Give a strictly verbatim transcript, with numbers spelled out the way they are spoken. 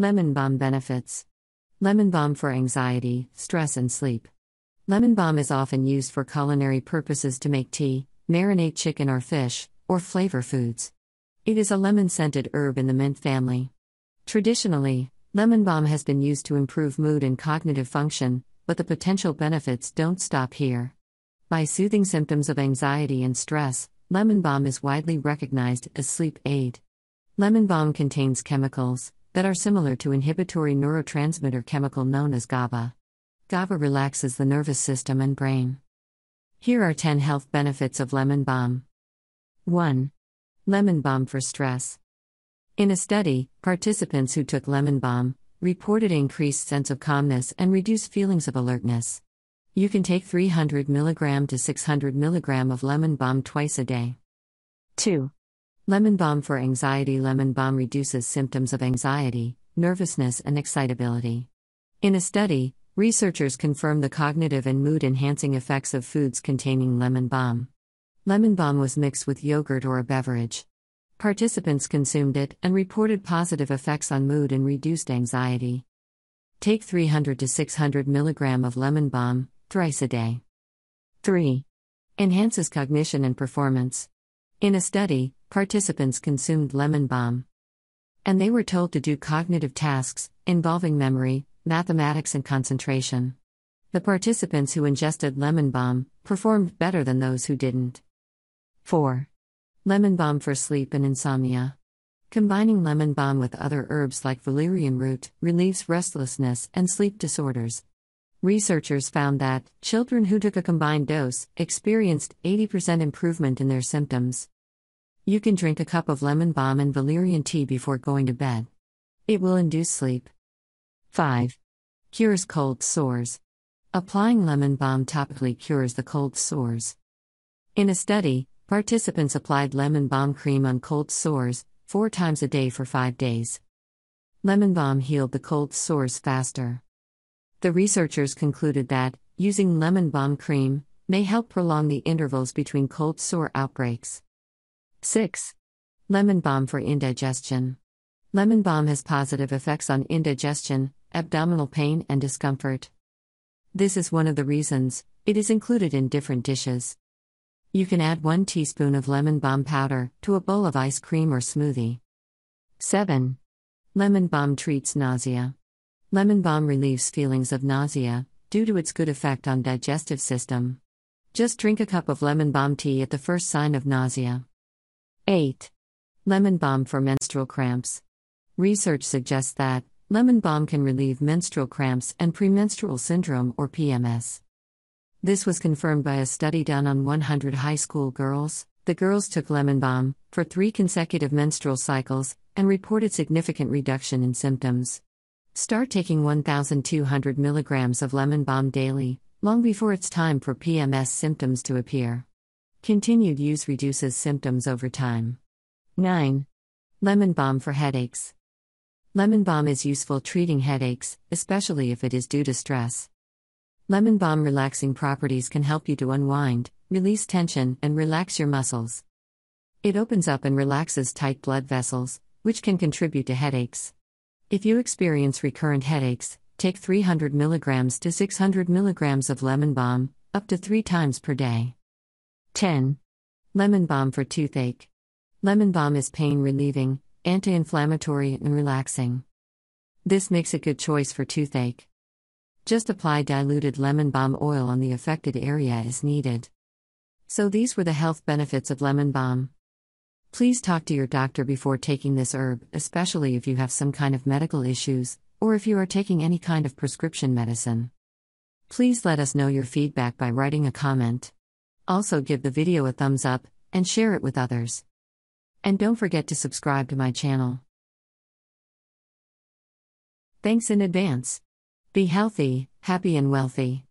Lemon balm benefits. Lemon balm for anxiety, stress, and sleep. Lemon balm is often used for culinary purposes to make tea, marinate chicken or fish, or flavor foods. It is a lemon-scented herb in the mint family. Traditionally, lemon balm has been used to improve mood and cognitive function, but the potential benefits don't stop here. By soothing symptoms of anxiety and stress, lemon balm is widely recognized as sleep aid. Lemon balm contains chemicals that are similar to inhibitory neurotransmitter chemical known as GABA. GABA relaxes the nervous system and brain. Here are ten health benefits of lemon balm. one. Lemon balm for stress. In a study, participants who took lemon balm reported increased sense of calmness and reduced feelings of alertness. You can take three hundred milligrams to six hundred milligrams of lemon balm twice a day. two. Lemon balm for anxiety. Lemon balm reduces symptoms of anxiety, nervousness, and excitability. In a study, researchers confirmed the cognitive and mood-enhancing effects of foods containing lemon balm. Lemon balm was mixed with yogurt or a beverage. Participants consumed it and reported positive effects on mood and reduced anxiety. Take three hundred to six hundred milligrams of lemon balm thrice a day. three. Enhances cognition and performance. In a study, participants consumed lemon balm, and they were told to do cognitive tasks involving memory, mathematics, and concentration. The participants who ingested lemon balm performed better than those who didn't. four. Lemon balm for sleep and insomnia. Combining lemon balm with other herbs like valerian root relieves restlessness and sleep disorders. Researchers found that children who took a combined dose experienced eighty percent improvement in their symptoms. You can drink a cup of lemon balm and valerian tea before going to bed. It will induce sleep. five. Cures cold sores. Applying lemon balm topically cures the cold sores. In a study, participants applied lemon balm cream on cold sores four times a day for five days. Lemon balm healed the cold sores faster. The researchers concluded that using lemon balm cream may help prolong the intervals between cold sore outbreaks. six. Lemon balm for indigestion. Lemon balm has positive effects on indigestion, abdominal pain, and discomfort. This is one of the reasons it is included in different dishes. You can add one teaspoon of lemon balm powder to a bowl of ice cream or smoothie. seven. Lemon balm treats nausea. Lemon balm relieves feelings of nausea due to its good effect on digestive system. Just drink a cup of lemon balm tea at the first sign of nausea. eight. Lemon balm for menstrual cramps. Research suggests that lemon balm can relieve menstrual cramps and premenstrual syndrome or P M S. This was confirmed by a study done on one hundred high school girls. The girls took lemon balm for three consecutive menstrual cycles and reported significant reduction in symptoms. Start taking one thousand two hundred milligrams of lemon balm daily, long before it's time for P M S symptoms to appear. Continued use reduces symptoms over time. nine. Lemon balm for headaches. Lemon balm is useful treating headaches, especially if it is due to stress. Lemon balm relaxing properties can help you to unwind, release tension, and relax your muscles. It opens up and relaxes tight blood vessels, which can contribute to headaches. If you experience recurrent headaches, take three hundred milligrams to six hundred milligrams of lemon balm, up to three times per day. ten. Lemon balm for toothache. Lemon balm is pain-relieving, anti-inflammatory, and relaxing. This makes a good choice for toothache. Just apply diluted lemon balm oil on the affected area as needed. So these were the health benefits of lemon balm. Please talk to your doctor before taking this herb, especially if you have some kind of medical issues, or if you are taking any kind of prescription medicine. Please let us know your feedback by writing a comment. Also, give the video a thumbs up and share it with others. And don't forget to subscribe to my channel. Thanks in advance. Be healthy, happy, and wealthy.